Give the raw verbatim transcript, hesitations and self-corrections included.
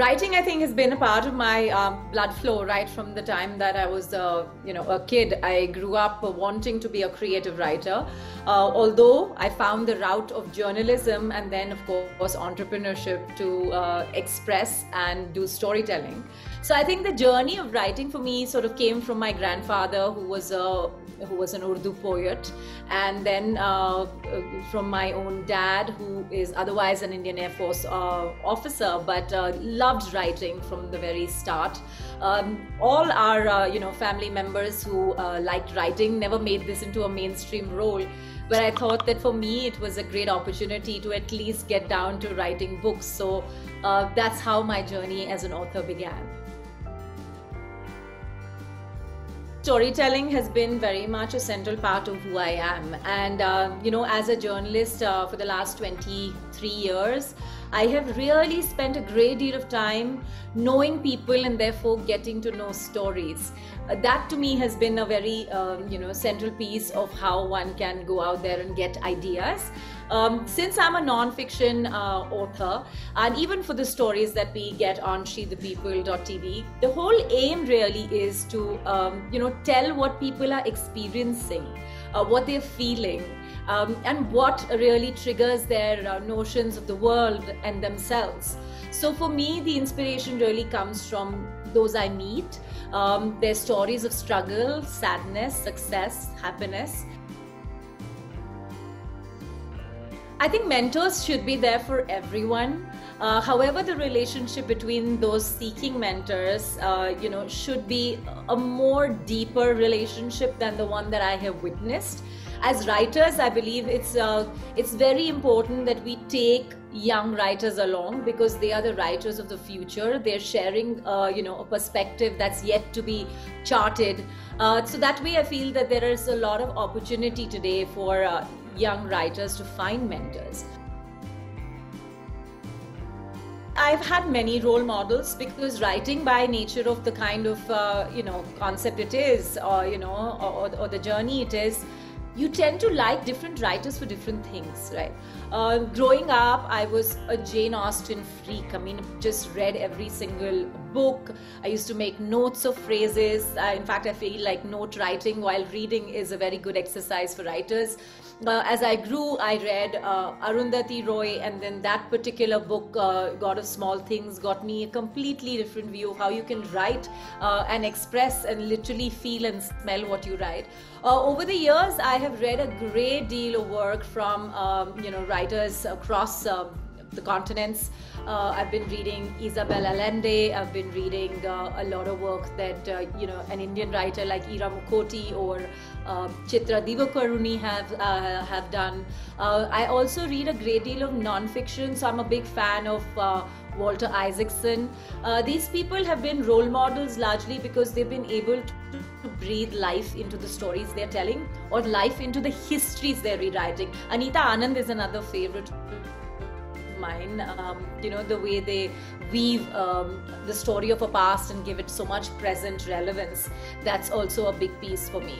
Writing, I think, has been a part of my um, blood flow right from the time that I was, uh, you know, a kid. I grew up wanting to be a creative writer, uh, although I found the route of journalism and then, of course, entrepreneurship to uh, express and do storytelling. So I think the journey of writing for me sort of came from my grandfather, who was a who was an Urdu poet, and then uh, from my own dad, who is otherwise an Indian Air Force uh, officer, but uh, loved writing from the very start. Um, all our uh, you know family members who uh, liked writing never made this into a mainstream role, but I thought that for me it was a great opportunity to at least get down to writing books. So uh, that's how my journey as an author began. Storytelling has been very much a central part of who I am, and uh, you know, as a journalist uh, for the last twenty-three years, I have really spent a great deal of time knowing people and therefore getting to know stories. Uh, that to me has been a very um, you know central piece of how one can go out there and get ideas. Um, since I'm a non-fiction uh, author, and even for the stories that we get on she the people dot t v, the whole aim really is to um, you know tell what people are experiencing, uh, what they're feeling, um, and what really triggers their uh, notions of the world and themselves. So for me, the inspiration really comes from those I meet, um, their stories of struggle, sadness, success, happiness. I think mentors should be there for everyone. Uh, however, the relationship between those seeking mentors, uh, you know, should be a more deeper relationship than the one that I have witnessed. As writers, I believe it's uh, it's very important that we take young writers along, because they are the writers of the future. They're sharing, uh, you know, a perspective that's yet to be charted. Uh, so that way, I feel that there is a lot of opportunity today for Uh, young writers to find mentors. I've had many role models, because writing, by nature of the kind of uh, you know concept it is, or you know or, or the journey it is, you tend to like different writers for different things, right? Uh, growing up, I was a Jane Austen freak. I mean, just read every single book. I used to make notes of phrases. Uh, in fact, I feel like note writing while reading is a very good exercise for writers. Uh, as I grew, I read uh, Arundhati Roy, and then that particular book, uh, God of Small Things, got me a completely different view of how you can write uh, and express and literally feel and smell what you write. Uh, over the years, I have read a great deal of work from um, you know writers across uh, the continents. Uh, I've been reading Isabel Allende. I've been reading uh, a lot of work that uh, you know an Indian writer like Ira Mukooti or uh, Chitra Divakaruni have uh, have done. Uh, I also read a great deal of non-fiction, so I'm a big fan of Uh, Walter Isaacson. Uh, these people have been role models largely because they've been able to, to breathe life into the stories they're telling, or life into the histories they're rewriting. Anita Anand is another favorite of mine. Um, you know, the way they weave um, the story of a past and give it so much present relevance, that's also a big piece for me.